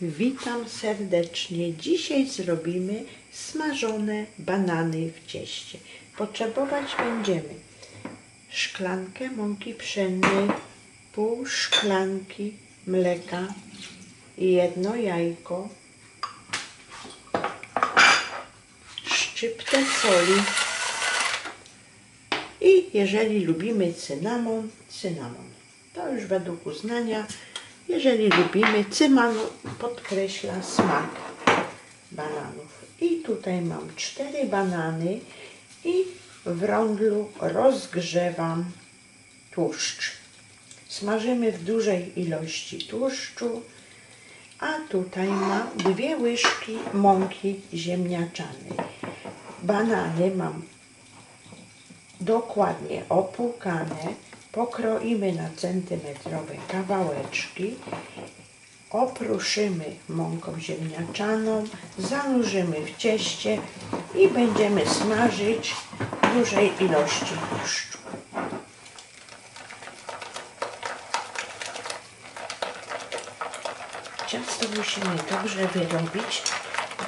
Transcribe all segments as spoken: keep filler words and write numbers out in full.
Witam serdecznie. Dzisiaj zrobimy smażone banany w cieście. Potrzebować będziemy szklankę mąki pszennej, pół szklanki mleka, jedno jajko, szczyptę soli i jeżeli lubimy cynamon, cynamon. To już według uznania. Jeżeli lubimy, cynamon podkreśla smak bananów. I tutaj mam cztery banany i w rądlu rozgrzewam tłuszcz. Smażymy w dużej ilości tłuszczu, a tutaj mam dwie łyżki mąki ziemniaczanej. Banany mam dokładnie opłukane. Pokroimy na centymetrowe kawałeczki, opruszymy mąką ziemniaczaną, zanurzymy w cieście i będziemy smażyć w dużej ilości tłuszczu. Ciasto musimy dobrze wyrobić,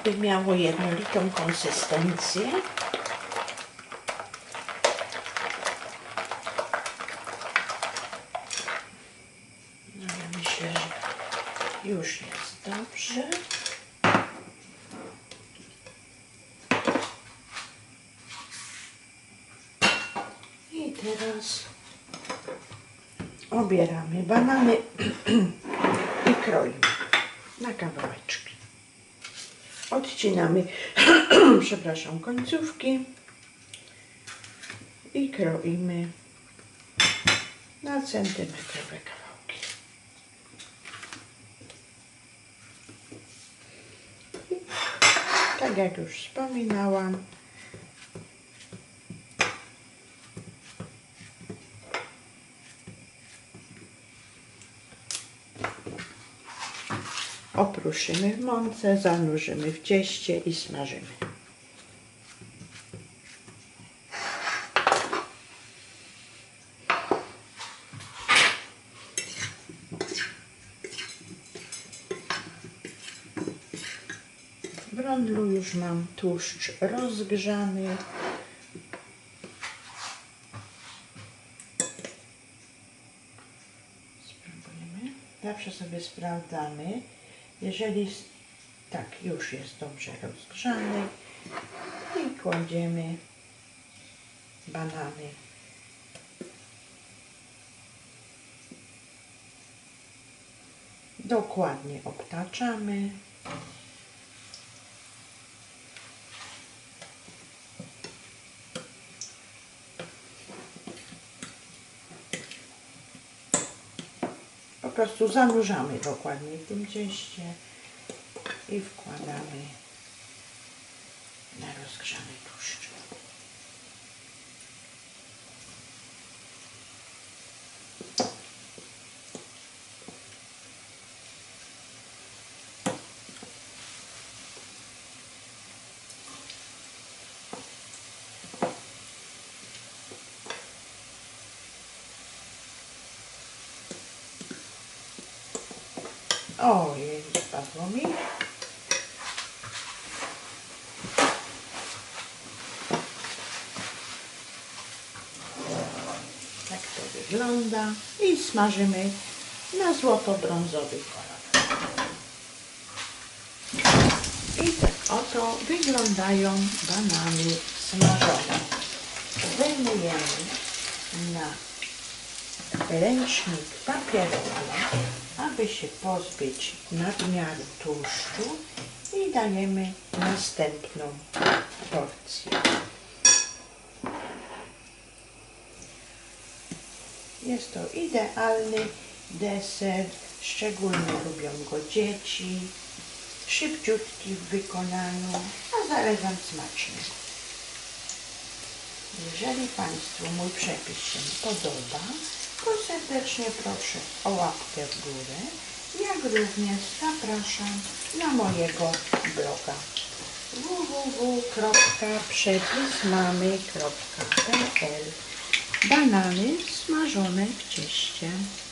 by miało jednolitą konsystencję. Już jest dobrze. I teraz obieramy banany i kroimy na kawałeczki. Odcinamy, przepraszam, końcówki i kroimy na centymetrowe kawałki. Tak jak już wspominałam, opruszymy w mące, zanurzymy w cieście i smażymy. W rondlu już mam tłuszcz rozgrzany. Spróbujemy. Zawsze sobie sprawdzamy. Jeżeli tak, już jest dobrze rozgrzany. I kładziemy banany. Dokładnie obtaczamy. Po prostu zanurzamy dokładnie w tym cieście i wkładamy na rozgrzany tłuszcz. Ojej, spadło mi. Tak to wygląda i smażymy na złoto-brązowy kolor. I tak oto wyglądają banany smażone. Wyjmujemy na ręcznik papierowy, aby się pozbyć nadmiaru tłuszczu, i dajemy następną porcję. Jest to idealny deser, szczególnie lubią go dzieci, szybciutki w wykonaniu, a zarazem smaczny. Jeżeli Państwu mój przepis się podoba, to serdecznie proszę o łapkę w górę, jak również zapraszam na mojego bloga w w w kropka przepismamy kropka p l. Banany smażone w cieście.